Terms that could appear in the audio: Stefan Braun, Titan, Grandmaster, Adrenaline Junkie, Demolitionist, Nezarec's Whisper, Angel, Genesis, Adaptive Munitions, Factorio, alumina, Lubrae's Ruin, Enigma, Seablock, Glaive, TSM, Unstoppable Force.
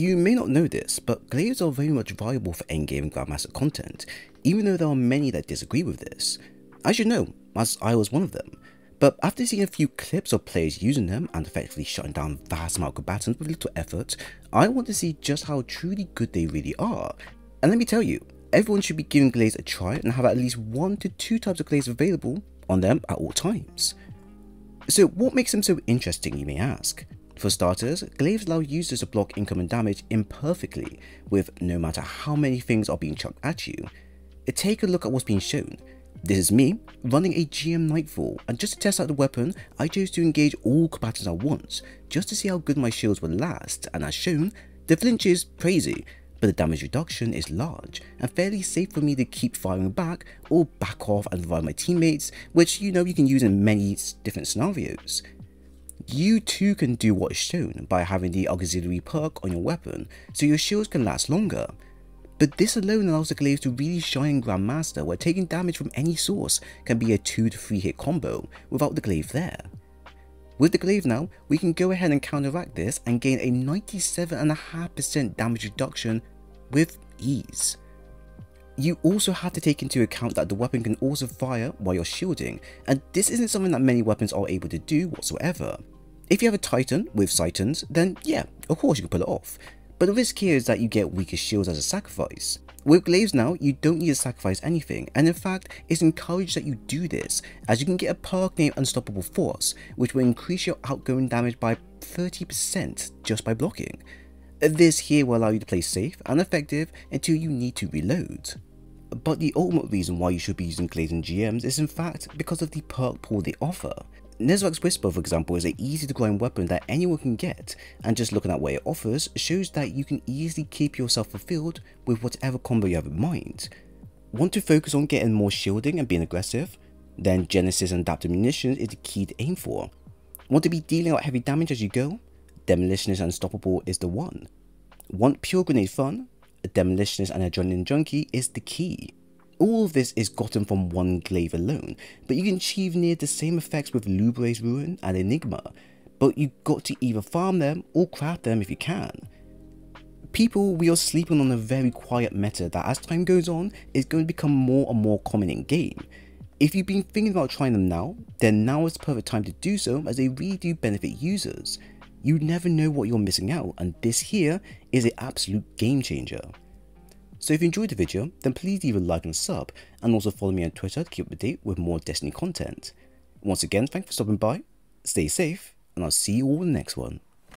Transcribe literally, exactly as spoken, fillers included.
You may not know this, but glaives are very much viable for endgame Grandmaster content, even though there are many that disagree with this. I should know, as I was one of them, but after seeing a few clips of players using them and effectively shutting down vast amount of combatants with little effort, I want to see just how truly good they really are. And let me tell you, everyone should be giving glaives a try and have at least one to two types of glaives available on them at all times. So what makes them so interesting, you may ask? For starters, glaives allow users to block incoming damage imperfectly with no matter how many things are being chucked at you. Take a look at what's being shown. This is me running a G M Nightfall, and just to test out the weapon, I chose to engage all combatants at once just to see how good my shields would last, and as shown, the flinch is crazy, but the damage reduction is large and fairly safe for me to keep firing back or back off and revive my teammates, which you know you can use in many different scenarios. You too can do what is shown by having the auxiliary perk on your weapon, so your shields can last longer. But this alone allows the glaive to really shine in Grandmaster, where taking damage from any source can be a two to three hit combo without the glaive there. With the glaive now, we can go ahead and counteract this and gain a ninety-seven point five percent damage reduction with ease. You also have to take into account that the weapon can also fire while you're shielding, and this isn't something that many weapons are able to do whatsoever. If you have a Titan with Citans, then yeah, of course you can pull it off, but the risk here is that you get weaker shields as a sacrifice. With glaives now, you don't need to sacrifice anything, and in fact, it's encouraged that you do this, as you can get a perk named Unstoppable Force, which will increase your outgoing damage by thirty percent just by blocking. This here will allow you to play safe and effective until you need to reload. But the ultimate reason why you should be using glaives in G Ms is in fact because of the perk pool they offer. Nezarec's Whisper, for example, is an easy to grind weapon that anyone can get, and just looking at what it offers shows that you can easily keep yourself fulfilled with whatever combo you have in mind. Want to focus on getting more shielding and being aggressive? Then Genesis and Adaptive Munitions is the key to aim for. Want to be dealing out heavy damage as you go? Demolitionist and Unstoppable is the one. Want pure grenade fun? Demolitionist and Adrenaline Junkie is the key. All of this is gotten from one glaive alone, but you can achieve near the same effects with Lubrae's Ruin and Enigma, but you've got to either farm them or craft them if you can. People, we are sleeping on a very quiet meta that as time goes on is going to become more and more common in game. If you've been thinking about trying them now, then now is the perfect time to do so, as they really do benefit users. You never know what you're missing out, and this here is an absolute game changer. So if you enjoyed the video, then please leave a like and a sub, and also follow me on Twitter to keep up to date with more Destiny content. Once again, thanks for stopping by, stay safe, and I'll see you all in the next one.